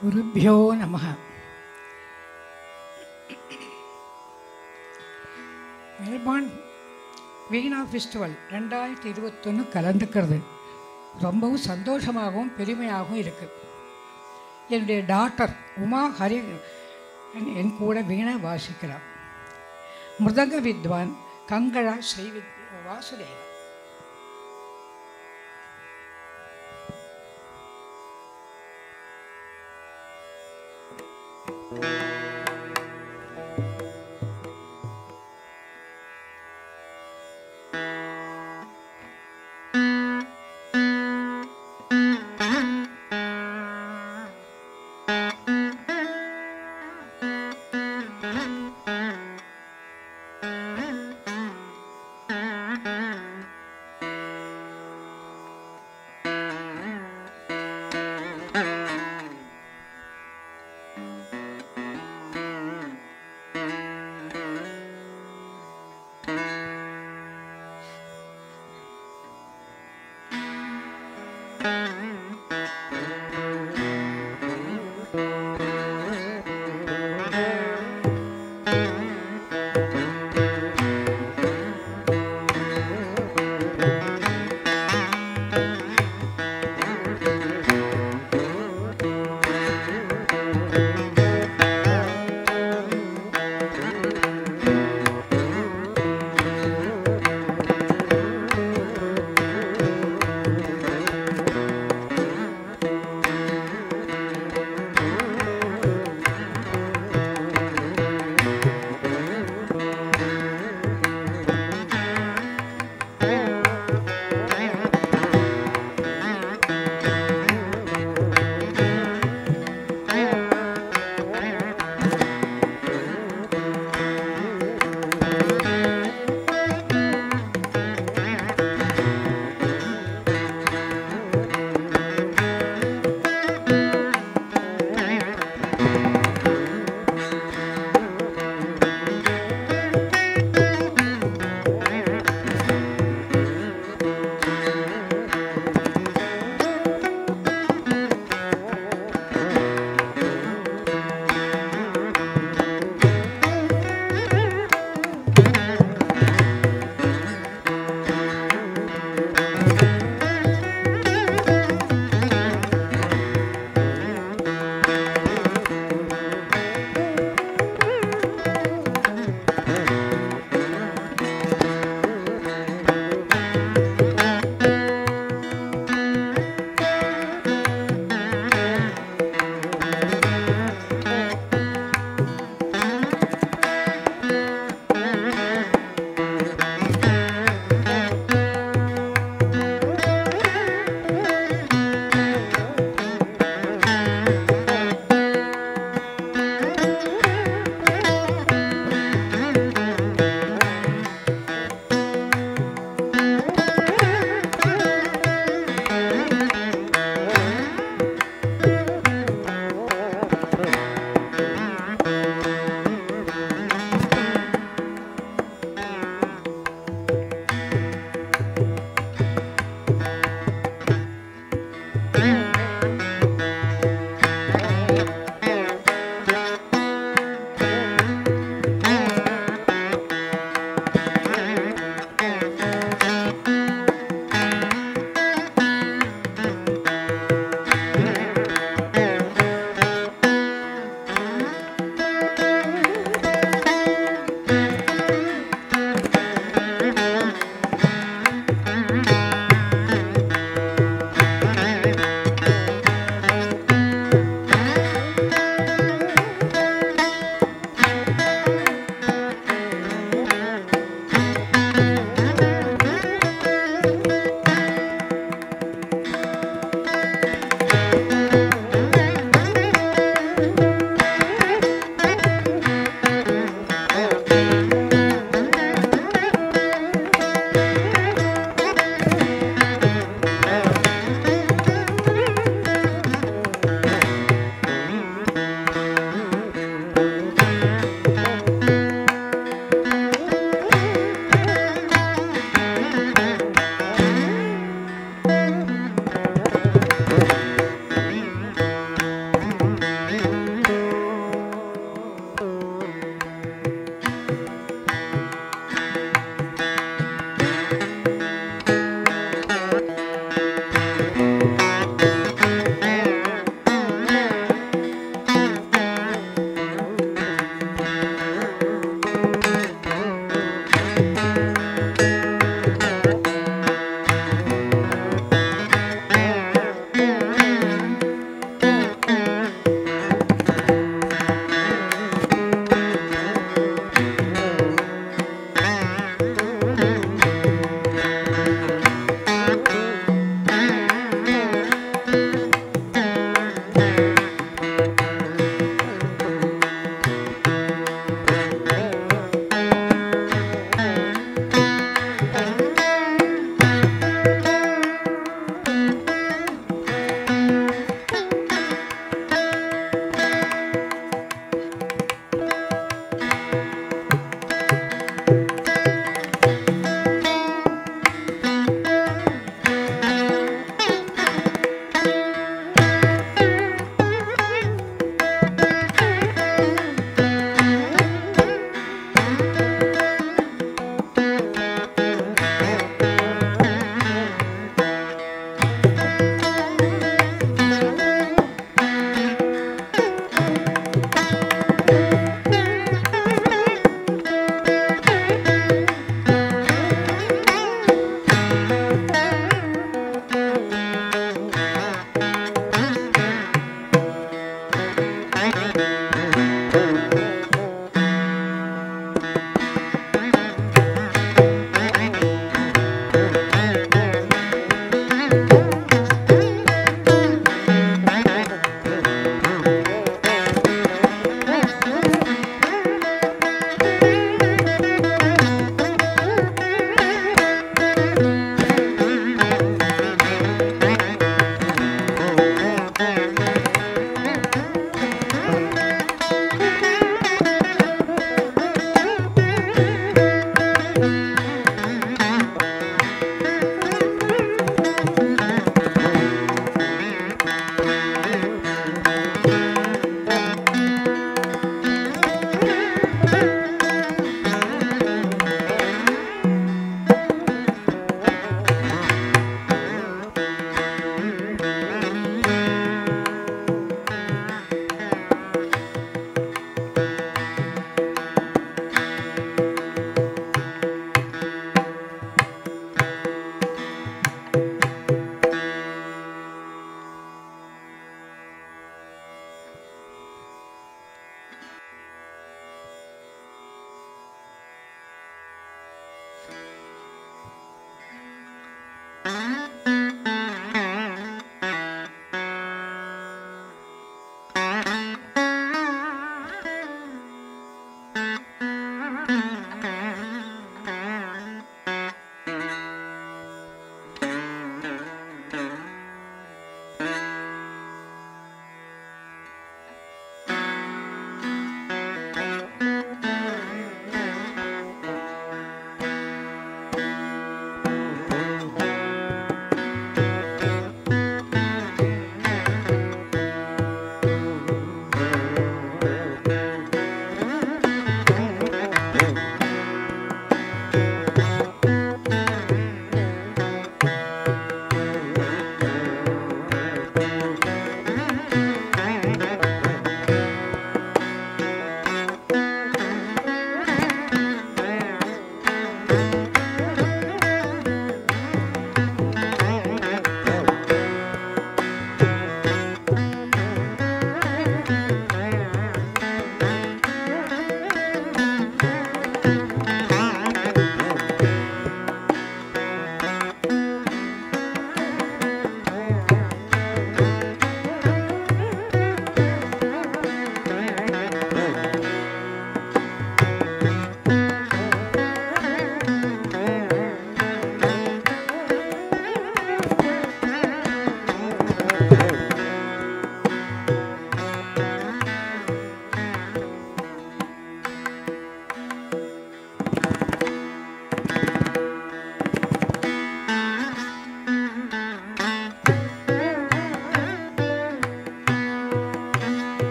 குருபியோ நமஹ. மெல்போர்ன் வீணா ஃபெஸ்டிவல் 2021 கலந்துக்கிறது ரொம்பவும் சந்தோஷமாகவும் பெருமையாகவும் இருக்குது. என்னுடைய டாக்டர் உமா ஹரி என் கூட வீணை வாசிக்கிறார். மிருதங்க வித்வான் கங்கழா ஸ்ரீ வாசுதேவன்.